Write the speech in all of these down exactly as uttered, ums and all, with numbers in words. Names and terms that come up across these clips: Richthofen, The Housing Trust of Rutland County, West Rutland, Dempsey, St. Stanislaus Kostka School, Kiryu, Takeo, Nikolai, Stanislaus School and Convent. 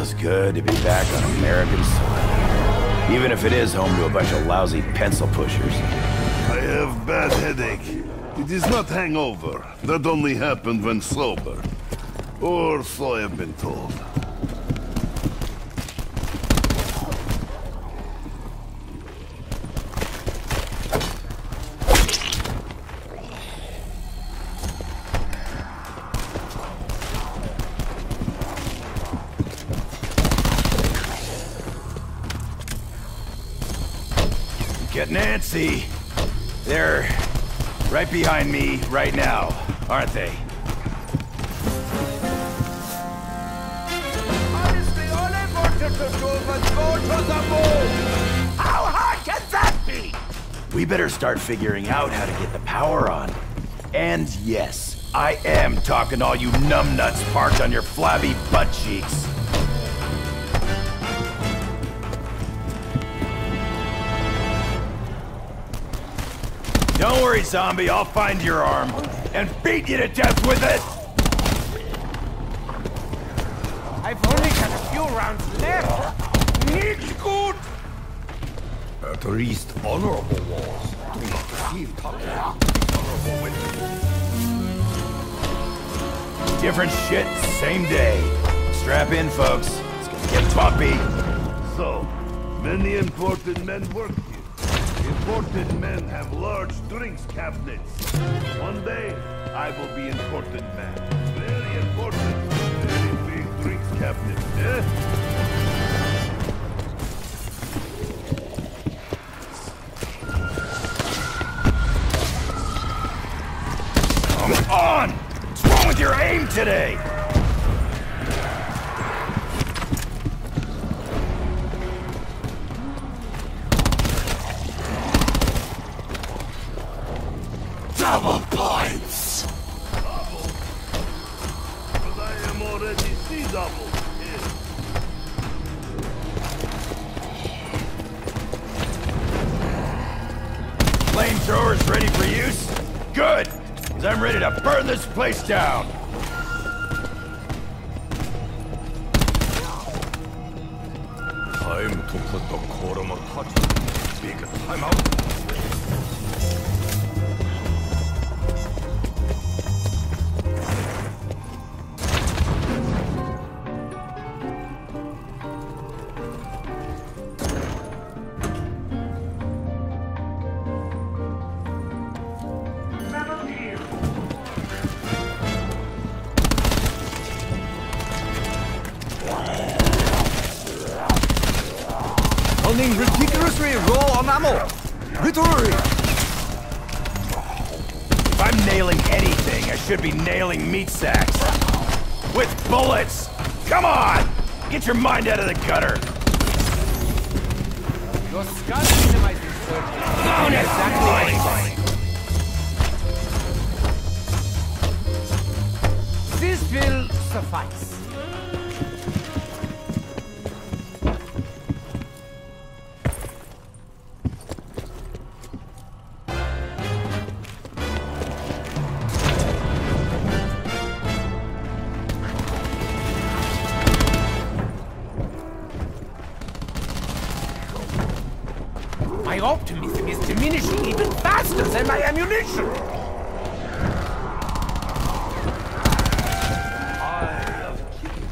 Feels good to be back on American soil. Even if it is home to a bunch of lousy pencil pushers. I have bad headache. It is not hangover. That only happened when sober. Or so I have been told. Nancy, they're right behind me right now, aren't they? How hard can that be? We better start figuring out how to get the power on. And yes, I am talking to all you numbnuts parked on your flabby butt cheeks. Don't worry, zombie, I'll find your arm and beat you to death with it! I've only got a few rounds left! Needs good! At least honorable wars do not receive Takeo. Honorable women. Different shit, same day. Strap in, folks. It's gonna get bumpy. So, many important men work. Imported men have large drinks cabinets. One day, I will be imported man. Very important. Very big drinks cabinet, eh? Come on! What's wrong with your aim today? Double points! Double. But I am already C-double. Flamethrowers ready for use? Good! Because I'm ready to burn this place down! Time to put the quorum of touch. Big timeout. Ridiculously raw on ammo! Victory! If I'm nailing anything, I should be nailing meat sacks. With bullets! Come on! Get your mind out of the gutter! Your skull minimizes surgery. Oh, no, exactly. This will suffice. My optimism is diminishing even faster than my ammunition! I have killed.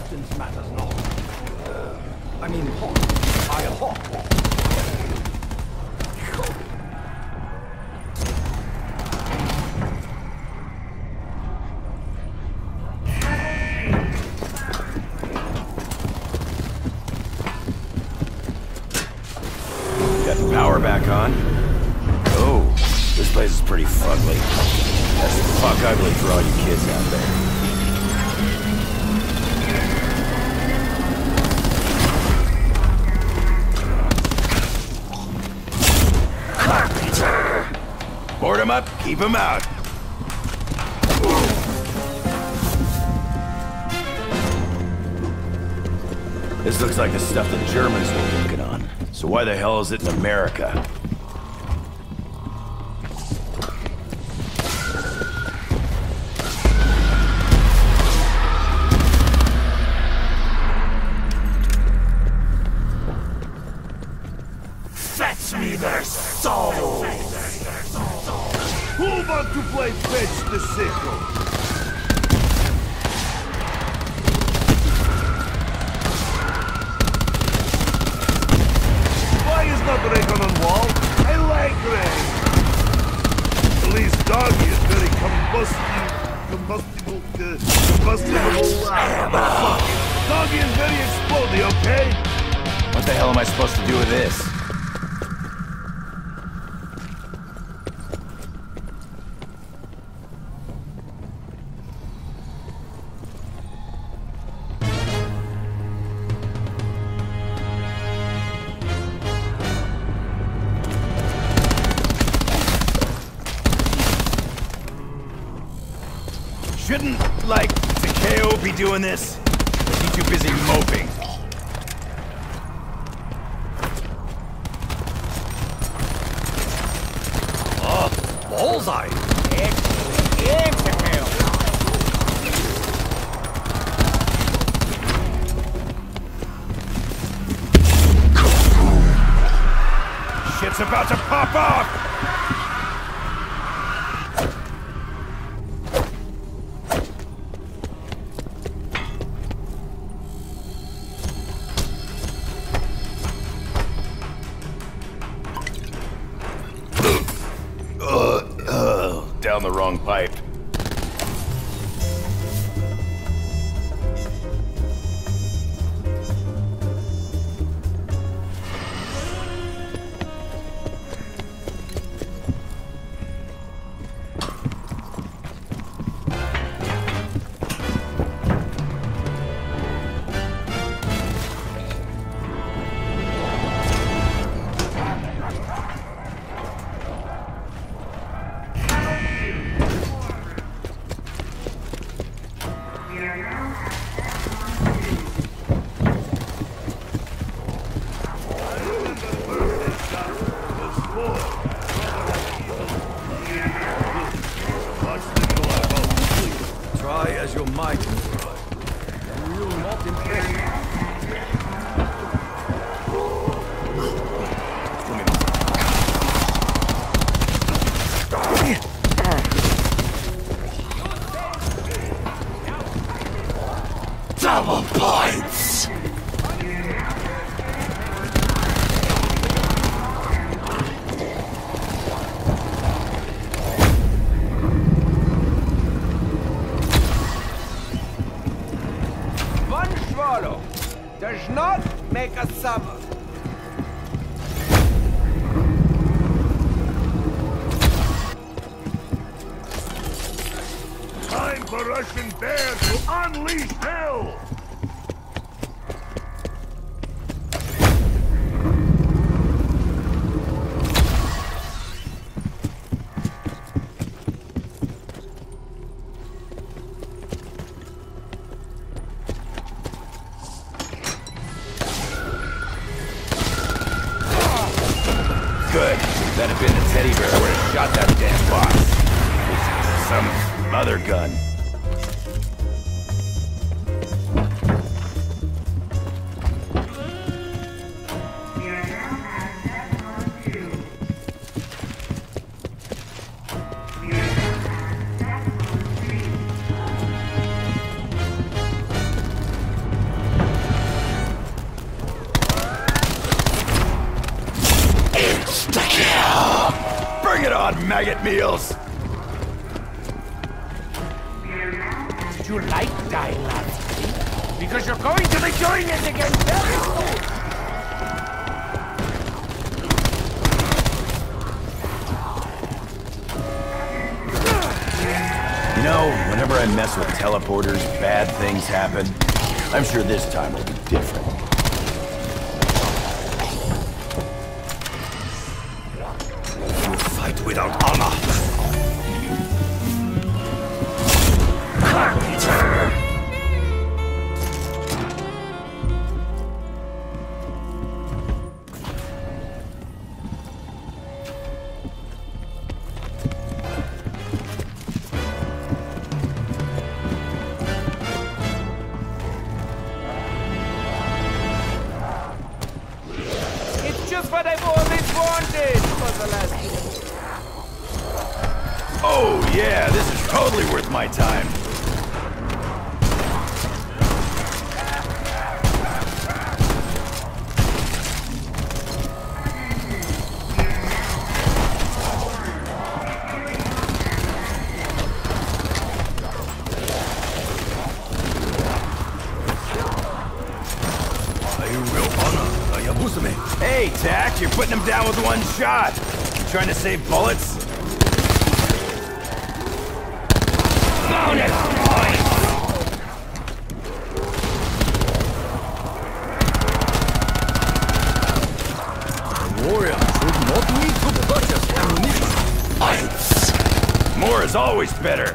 Distance matters not. Uh, I mean, hot. I am hot. Power back on. Oh, this place is pretty fugly. That's fuck ugly for all you kids out there. Board him up, keep him out. This looks like the stuff the Germans were working on. So why the hell is it in America? sickle. Shouldn't, like, Takeo be doing this? Or is he too busy moping? Oh, bullseye! Excellent, yeah, Takeo! Shit's about to pop off! Down the wrong pipe. Double points! One swallow does not make a summer. Time for Russian bears to unleash hell! Good. That'd have been the teddy bear. I would have shot that damn box. Some other gun. Bring it on, maggot meals! Did you like dying last week? Because you're going to be doing it again very soon! You know, whenever I mess with teleporters, bad things happen. I'm sure this time will be different. Without honor. It's just what I've always wanted for the last. Oh yeah, this is Totally worth my time. Hey, Tack, you're putting him down with one shot. You trying to save bullets? Bonus points! The warrior should not need to purchase ammunition. More is always better.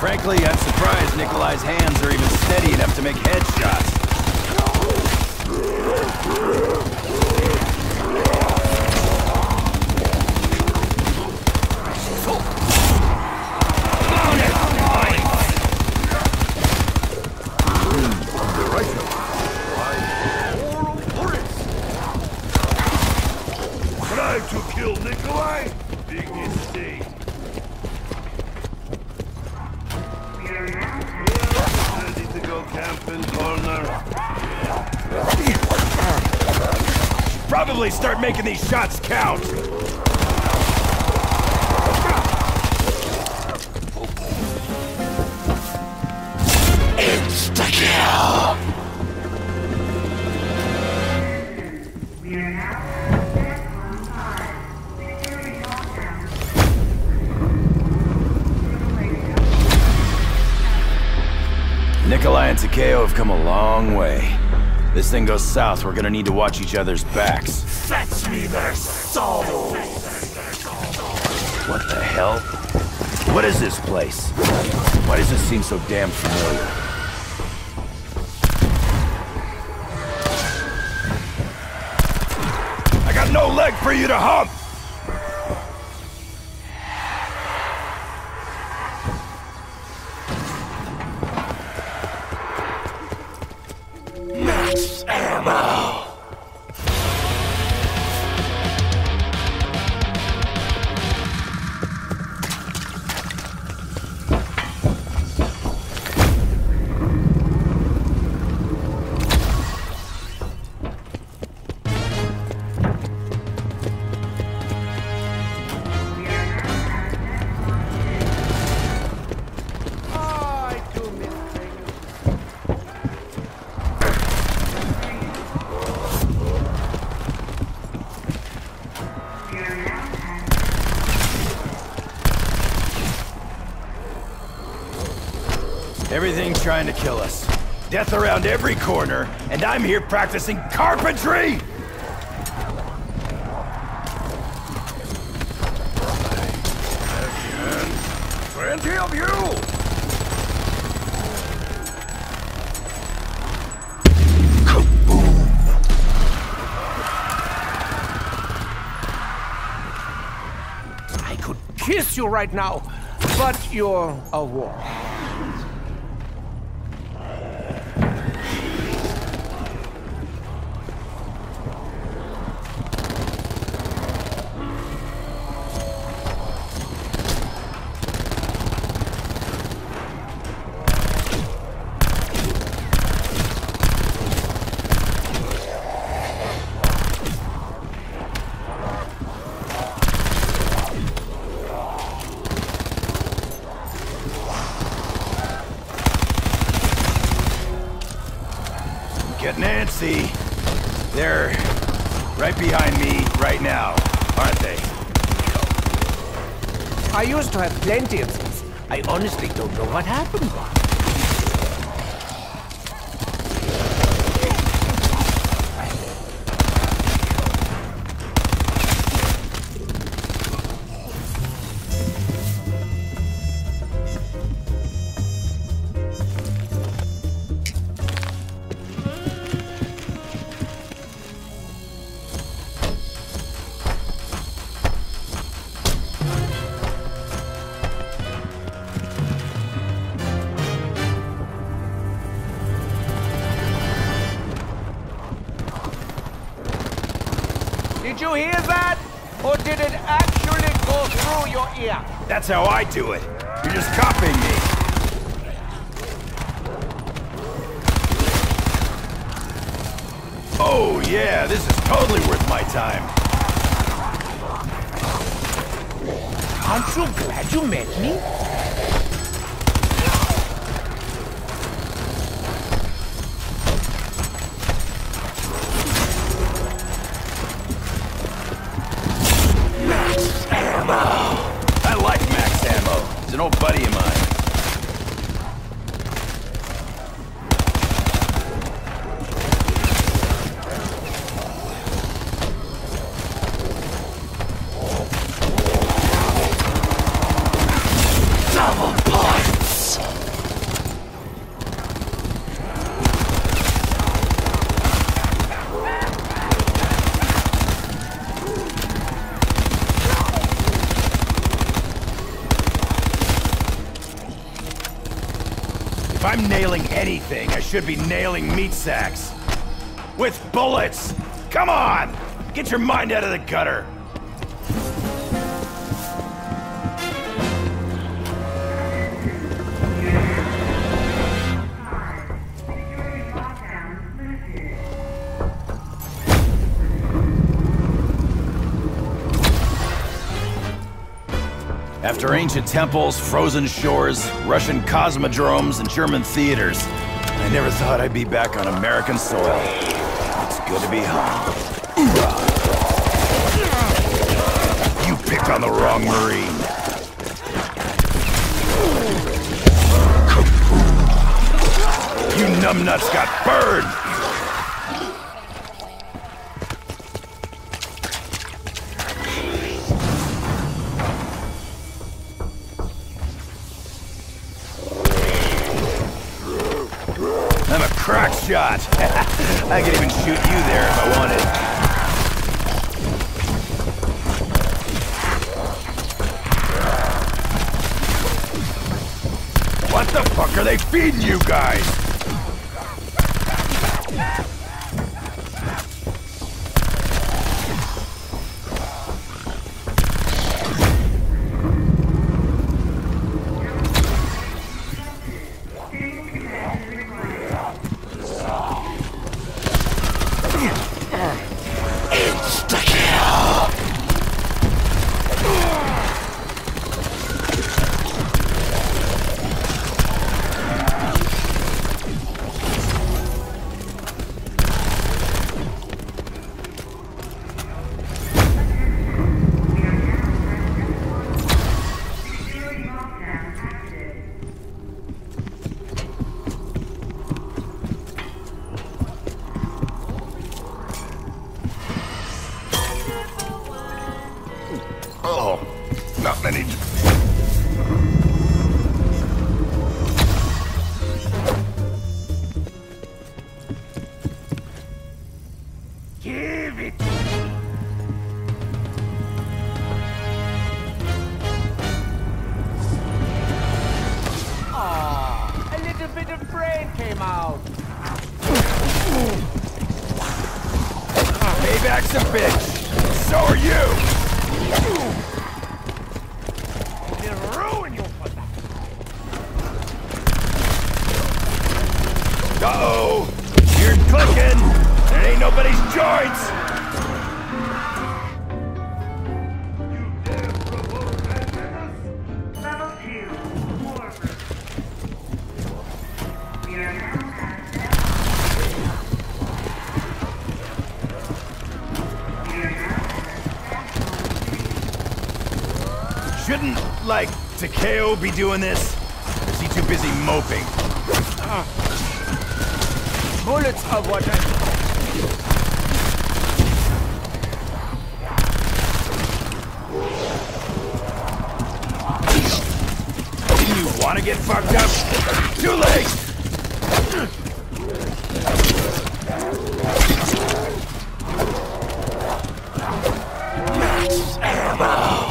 Frankly, I'm surprised Nikolai's hands are even steady enough to make headshots. Try to kill Nikolai? Big mistake. Probably start making these shots count. It's Takeo. Nikolai and Takeo have come a long way. This thing goes south, we're gonna need to watch each other's backs. Fetch me their souls! What the hell? What is this place? Why does this seem so damn familiar? I got no leg for you to hump! Everything's trying to kill us. Death around every corner, and I'm here practicing carpentry! Plenty of you! Kaboom! I could kiss you right now, but you're a war. Get Nancy. They're right behind me right now, aren't they? I used to have plenty of these. I honestly don't know what happened. you hear that? Or did it actually go through your ear? That's how I do it. You're just copying me. Oh yeah, this is totally worth my time. Aren't you glad you met me? Max ammo! I like Max ammo. He's an old buddy of mine. I'm nailing anything. I should be nailing meat sacks. With bullets! Come on! Get your mind out of the gutter! After ancient temples, frozen shores, Russian cosmodromes, and German theaters, I never thought I'd be back on American soil. It's good to be home. You picked on the wrong Marine. You numbnuts got burned! Crack shot! I could even shoot you there if I wanted. What the fuck are they feeding you guys? Payback's a bitch. So are you. They'll ruin you for that. Uh-oh. You're cooking. It ain't nobody's joints. Shouldn't, like, Takeo be doing this? Or is he too busy moping? Uh, bullets are what I... Didn't you want to get fucked up? Too late! Max ammo!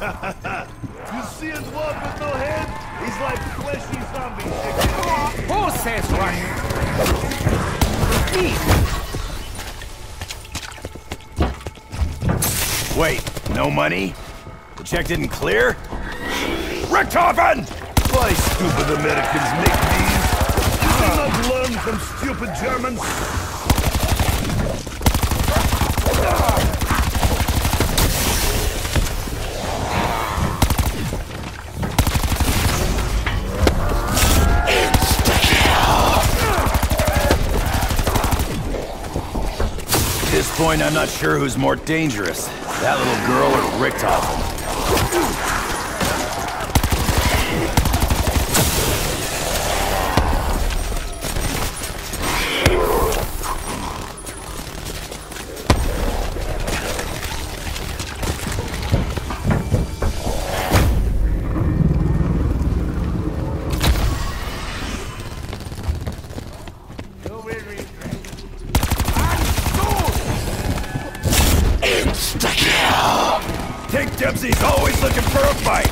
You see it walk with no head? He's like fleshy zombie chicken. Who says right? Me! Wait, no money? The check didn't clear? Richthofen! Why stupid Americans make these? You cannot learn from stupid Germans. At this point, I'm not sure who's more dangerous, that little girl or Richthofen. Takeo! Think Dempsey's always looking for a fight!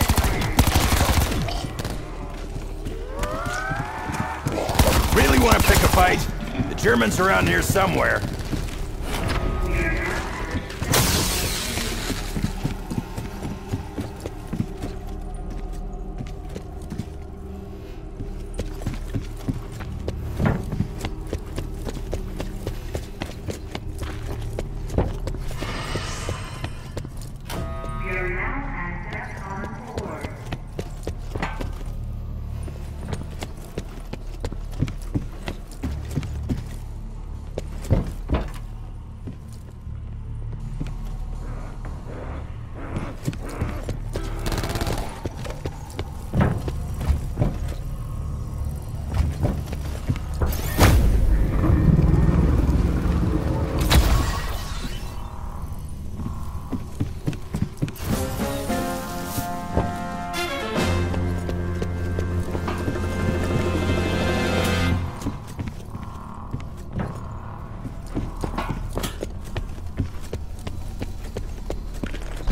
Really want to pick a fight? The Germans are around here somewhere.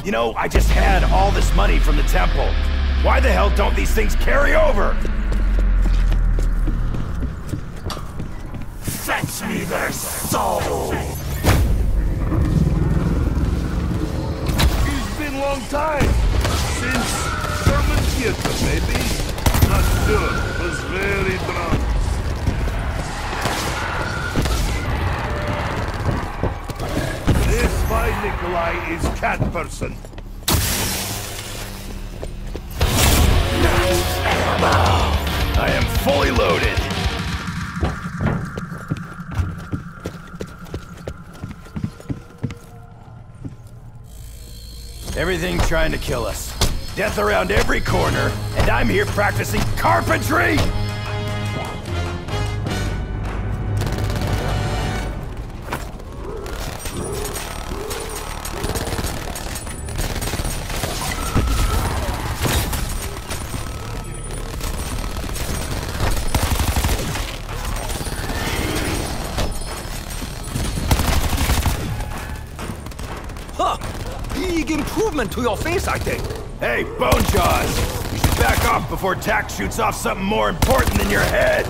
You know, I just had all this money from the temple. Why the hell don't these things carry over? Fetch me their soul! It's been a long time. Since German theater, maybe? Not sure. Was very drunk. My Nikolai is cat person. I am fully loaded. Everything trying to kill us. Death around every corner, and I'm here practicing carpentry! Big improvement to your face, I think. Hey, bone jaws! You should back off before Tack shoots off something more important than your head!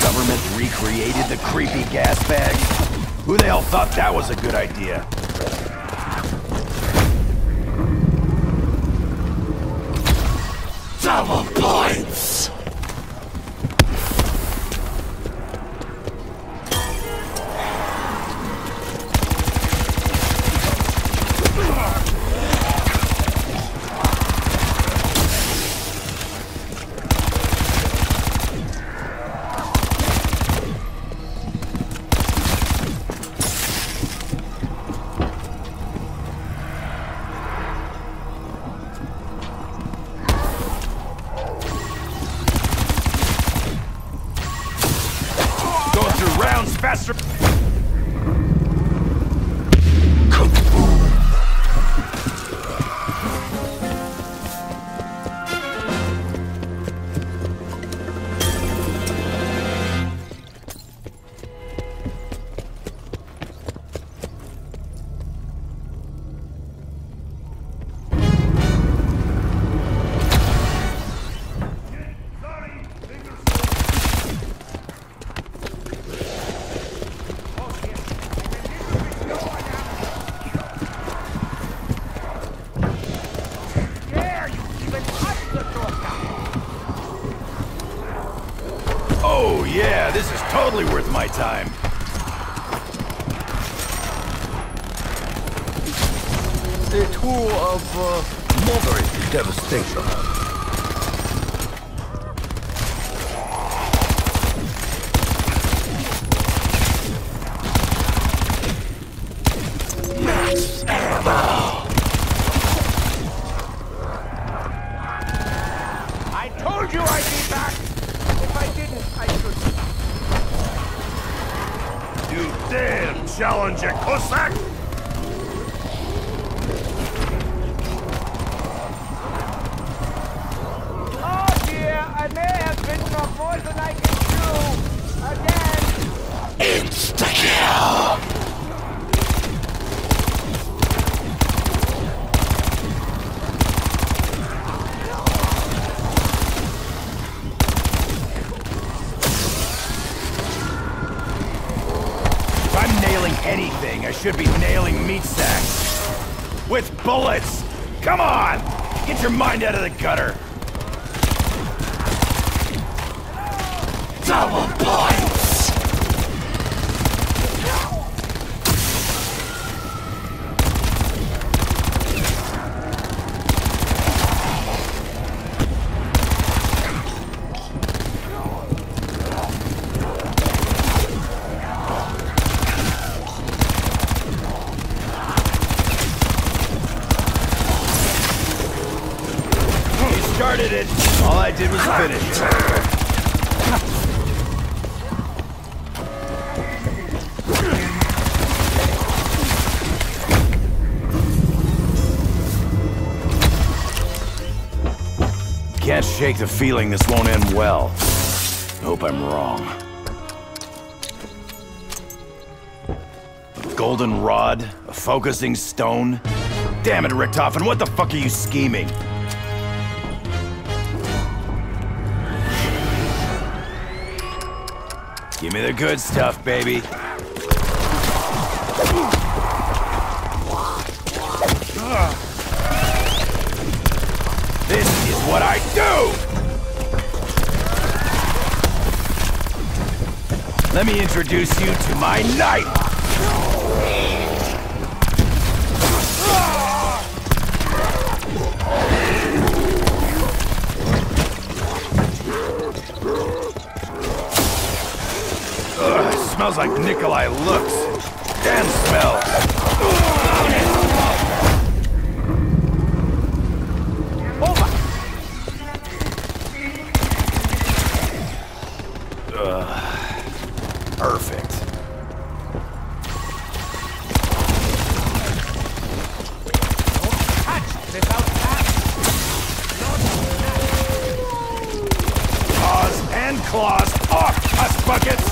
Government recreated the creepy gas bags? Who the hell thought that was a good idea? Double points! totally worth my time. It's a tool of uh, moderate devastation. Out of the gutter. Double points. It. All I did was finish it. Can't shake the feeling this won't end well. Hope I'm wrong. A golden rod? A focusing stone? Damn it, Richthofen, what the fuck are you scheming? Give me the good stuff, baby. This is what I do! Let me introduce you to my knife! Smells like Nikolai looks. Damn smell. Uh, perfect. Paws and claws off, cuss buckets.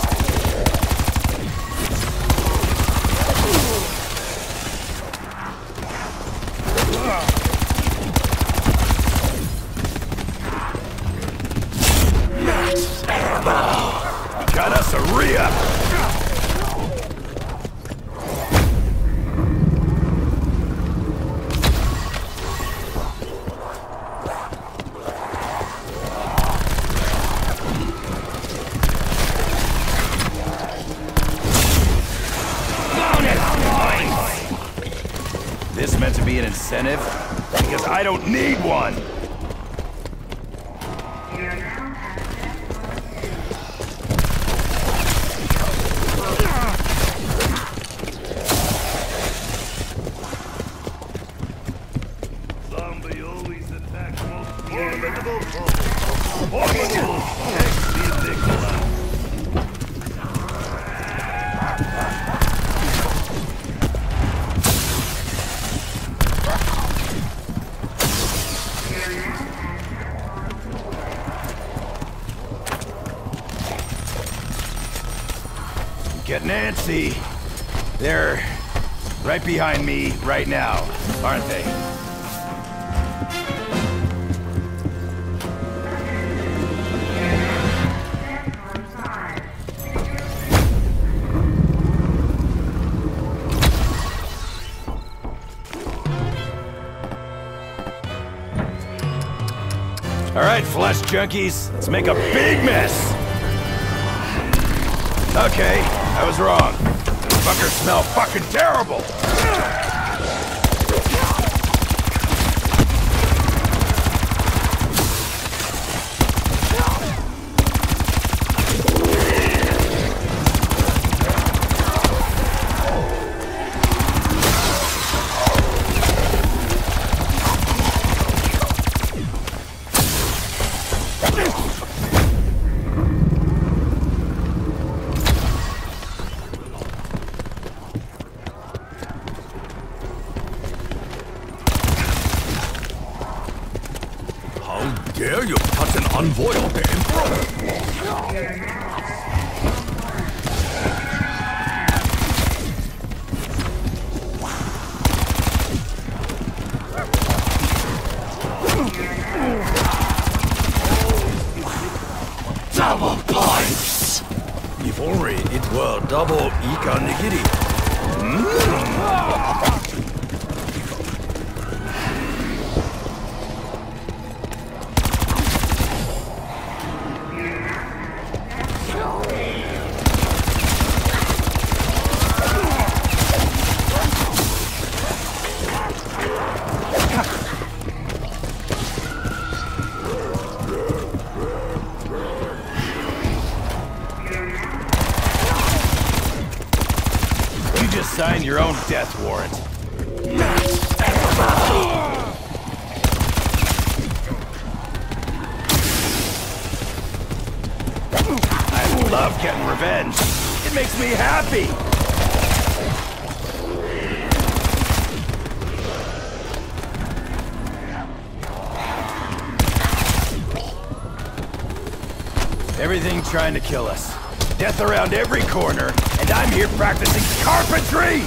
Incentive? Because I don't need one! See, they're right behind me right now, aren't they? All right, flesh junkies, let's make a big mess. Okay, I was wrong. These fuckers smell fucking terrible! Sign your own death warrant. I love getting revenge. It makes me happy. Everything trying to kill us. Death around every corner, and I'm here practicing carpentry!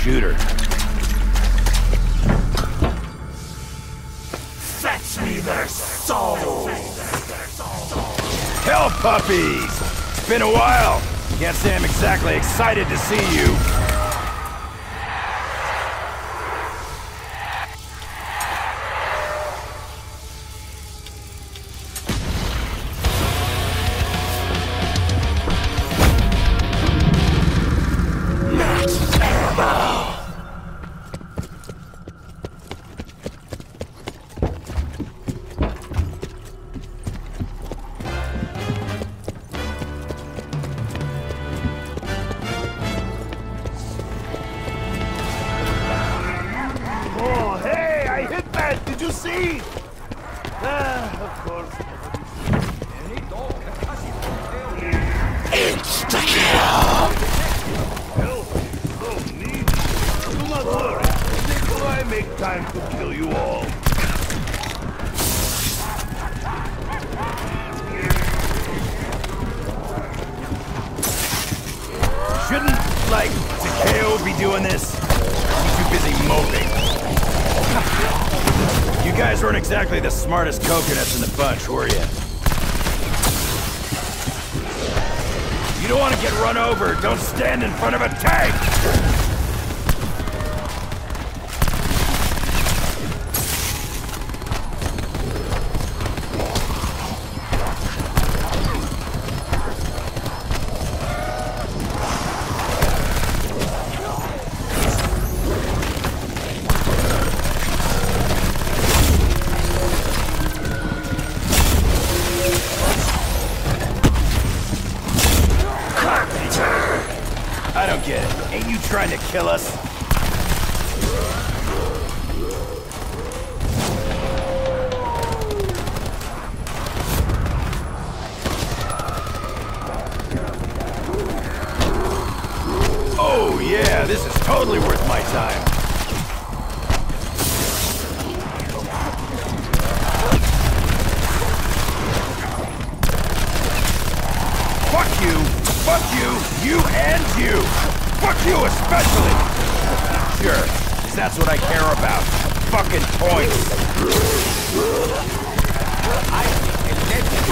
Shooter. Fetch me their souls! Hell puppies! It's been a while! Can't say I'm exactly excited to see you. Smartest coconuts in the bunch, were you? You don't want to get run over. Don't stand in front of a tank! kill us. Oh yeah, this is totally worth my time. Fuck you, fuck you, you and you! Fuck you especially! Sure, because that's what I care about. Fucking points! I am a legend.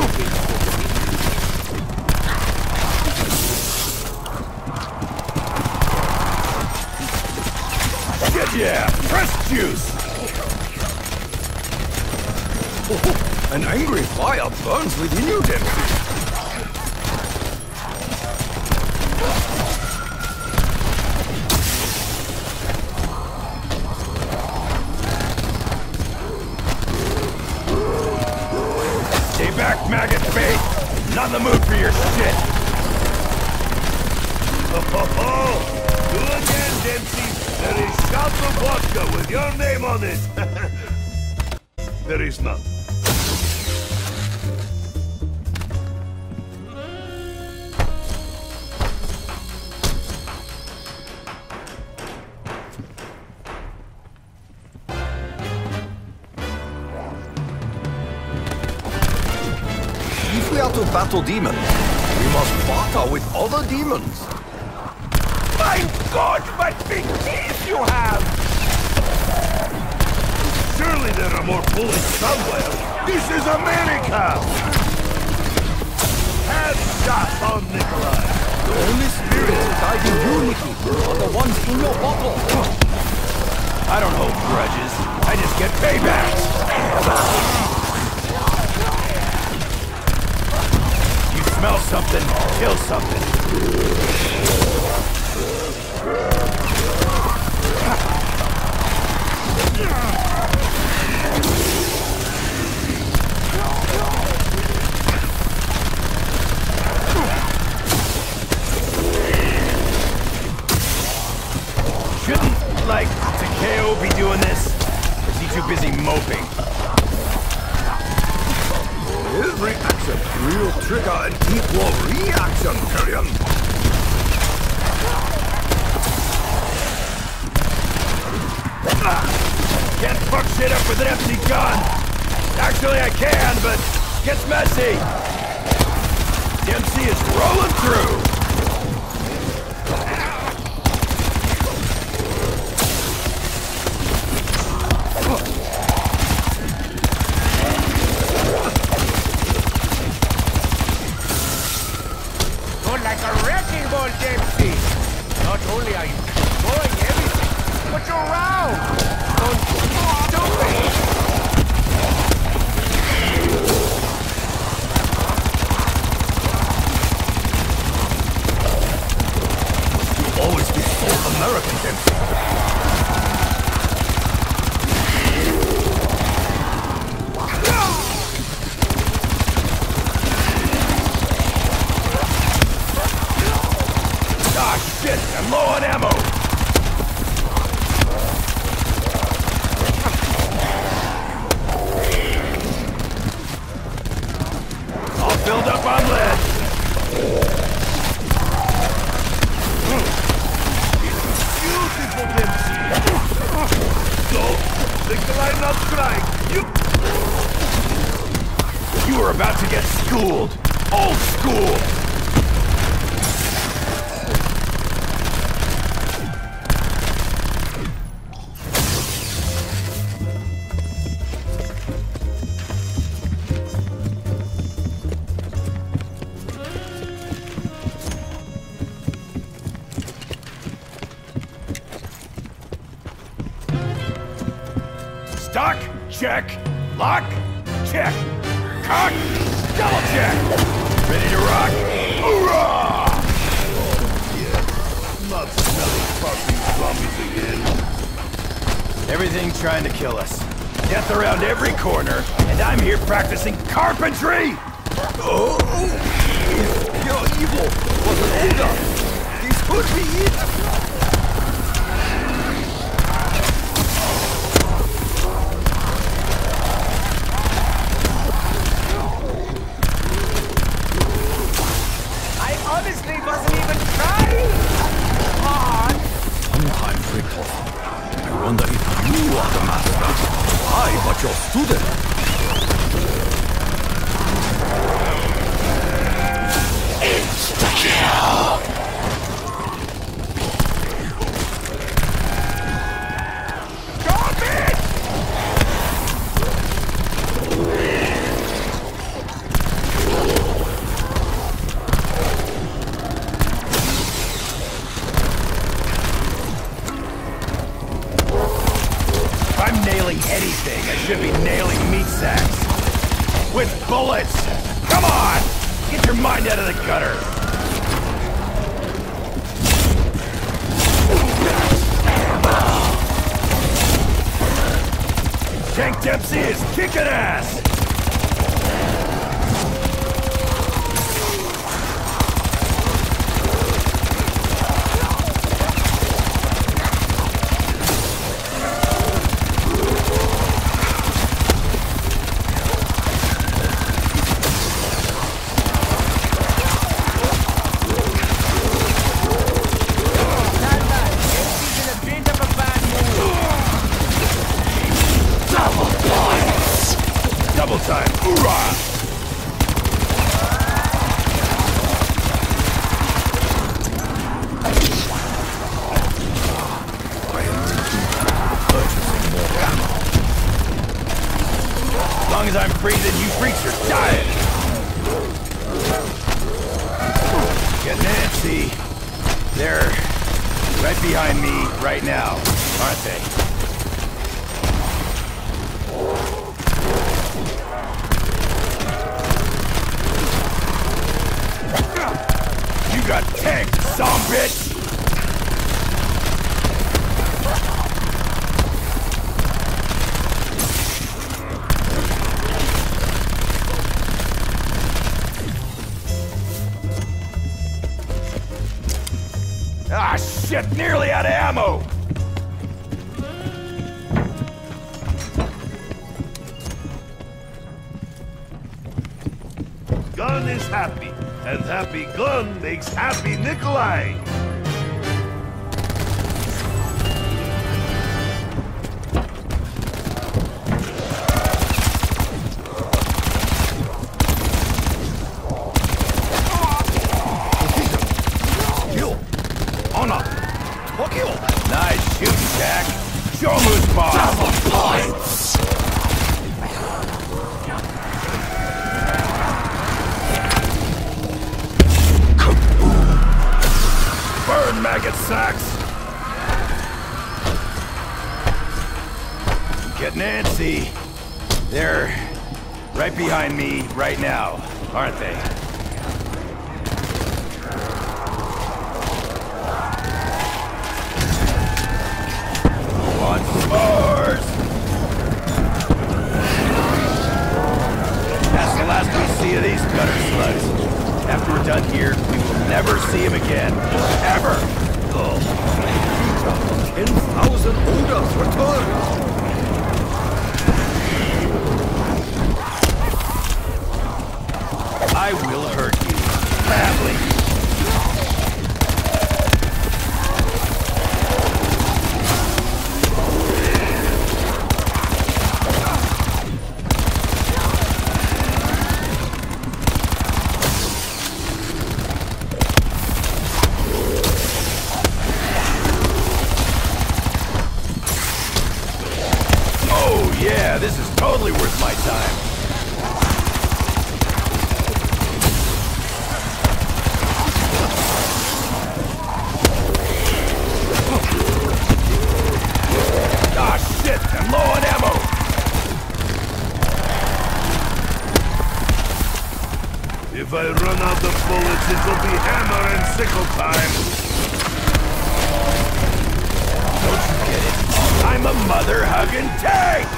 Shit yeah! Press juice! Oh, an angry fire burns within you, Dempsey! Maggot face! Not in the mood for your shit! Ho ho ho! Do again, Dempsey! There is shots of vodka with your name on it! There is none. To battle demons, we must barter with other demons. My God, what big teeth you have! Surely there are more bullies somewhere. This is America! Have shots on Nikolai. The only spirits guiding you, Nicky, are the ones in your bottle. I don't hold grudges. I just get payback. Smell something, kill something. Shouldn't, like, Takeo be doing this? Or is he too busy moping? Every action, real trigger and equal reaction, Kiryu! Ah, can't fuck shit up with an empty gun! Actually, I can, but it gets messy! Dempsey is rolling through! Stock, check. Lock, check. Cock, double check. Ready to rock? Hoorah! Oh, yeah. Not smelly fucking zombies again. Everything trying to kill us. Death around every corner, and I'm here practicing carpentry! Oh! If your evil was an order, this could be it! Richthofen. I wonder if you are the master. I, but your student. It's Takeo! Anything. I should be nailing meat sacks. With bullets! Come on! Get your mind out of the gutter! Tank Dempsey is kicking ass! As long as I'm breathing, you freaks are dying! Get Nancy! They're right behind me right now, aren't they? You got tanked, zombie! Ah, shit! Nearly out of ammo! Gun is happy, and happy gun makes happy Nikolai! Nice shooting, Jack. Show him who's boss. Double points! Burn, maggot sacks! Get Nancy. They're right behind me right now, aren't they? Mars. That's the last we see of these gutter slugs. After we're done here, we will never see him again. Ever! Oh. ten thousand Buddhas returned! I will hurt you. Badly. Totally worth my time. Ah, shit! I'm low on ammo! If I run out of bullets, it'll be hammer and sickle time. Don't you get it? I'm a mother-hugging tank!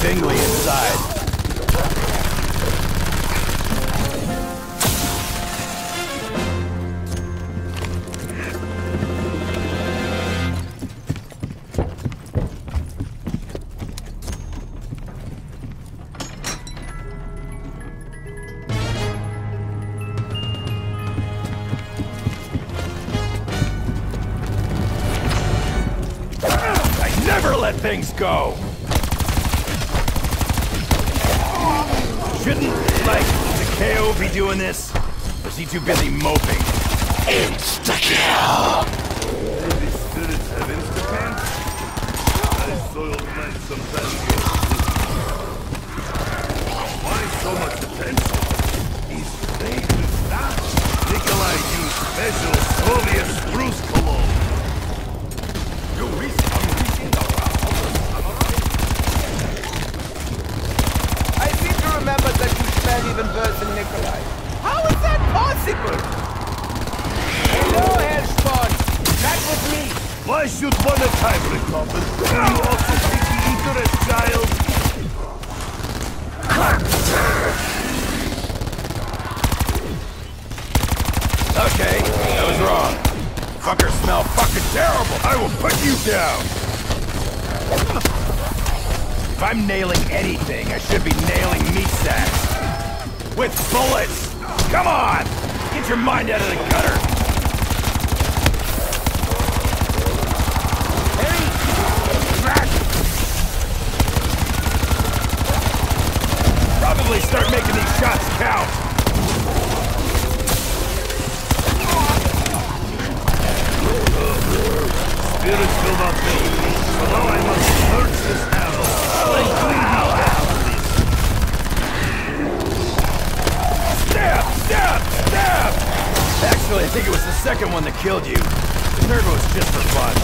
tingly inside. Things go. Shouldn't, like, Takeo be doing this? Or is he too busy moping? It's Takeo! These students have Instapants? I soiled mine some time ago. Why so much attention? He's made to stop. Nikolai used special Soviet spruce cologne. You research. Remember that you smell even worse than Nikolai. How is that possible? Hello, Hellspawn. That was me. Why should one at time recover? Do you also think he eat her as child? Okay, that was wrong. Fuckers smell fucking terrible. I will put you down. If I'm nailing anything, I should be nailing meat sacks. With bullets! Come on! Get your mind out of the gutter! Hey! Back! Probably start making these shots count! Spirits will not fail me, although I must search this arrow. Stab! Stab! Stab! Actually, I think it was the second one that killed you. The third one was just for fun.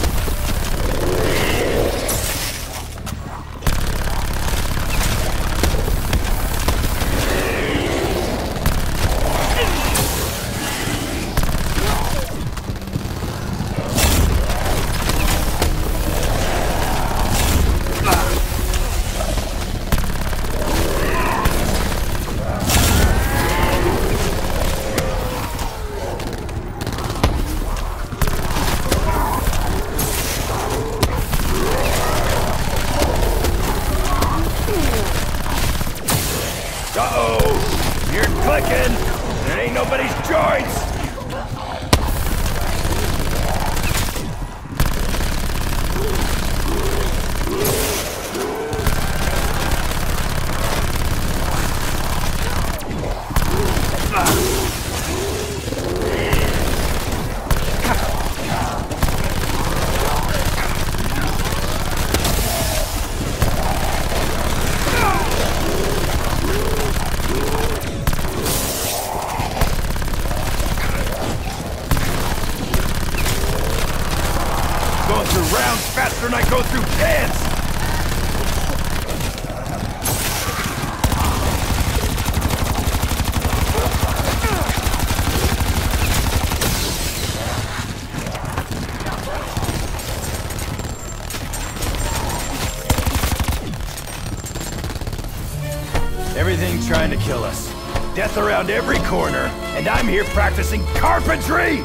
Trying to kill us. Death around every corner, and I'm here practicing carpentry!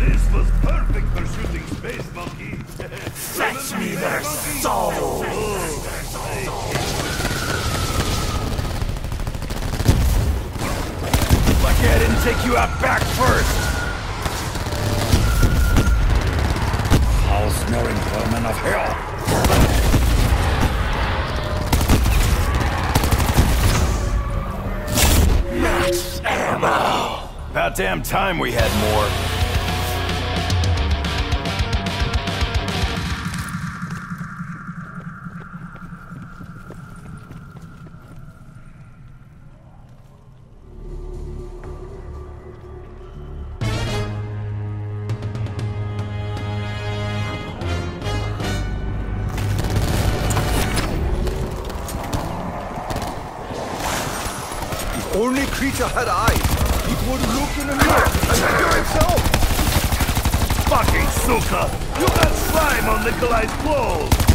This was perfect for shooting space monkey. Fetch me their soul! I didn't take you out back first! All snoring vermin of hell! Max ammo! About damn time we had more. only creature had eyes. It would look in the mirror and kill itself. Fucking sucker! You got slime on Nikolai's clothes!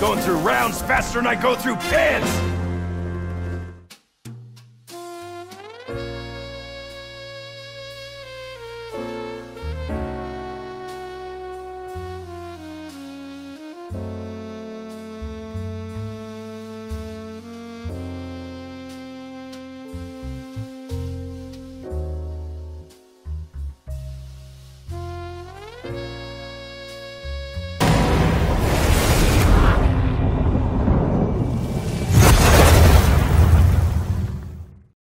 Going through rounds faster than I go through pins!